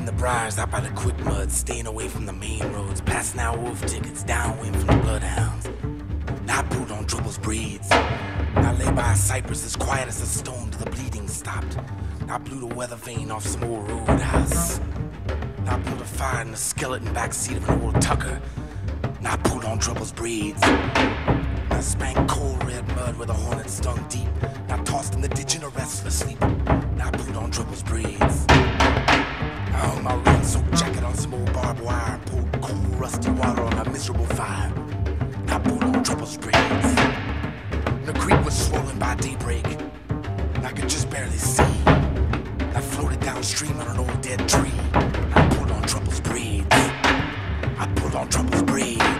Hitting the briars out by the quick mud, staying away from the main roads, passing out wolf tickets, downwind from the bloodhounds. Not brewed on Trouble's braids. I lay by a cypress as quiet as a stone till the bleeding stopped. I blew the weather vane off some old roadhouse. I pulled a fire in the skeleton backseat of an old tucker. And I pulled on Trouble's braids. And I spanked cold red mud where the hornet stung deep. And I tossed in the ditch in a restless sleep. And I pulled on Trouble's braids. I hung my rain-soaked jacket on some old barbed wire and poured cool, rusty water on a miserable fire. And I pulled on Trouble's braids. And the creek was swollen by daybreak. And I could just barely see. And I floated downstream on an old dead tree. I pulled on Trouble's braids. I pulled on Trouble's braids.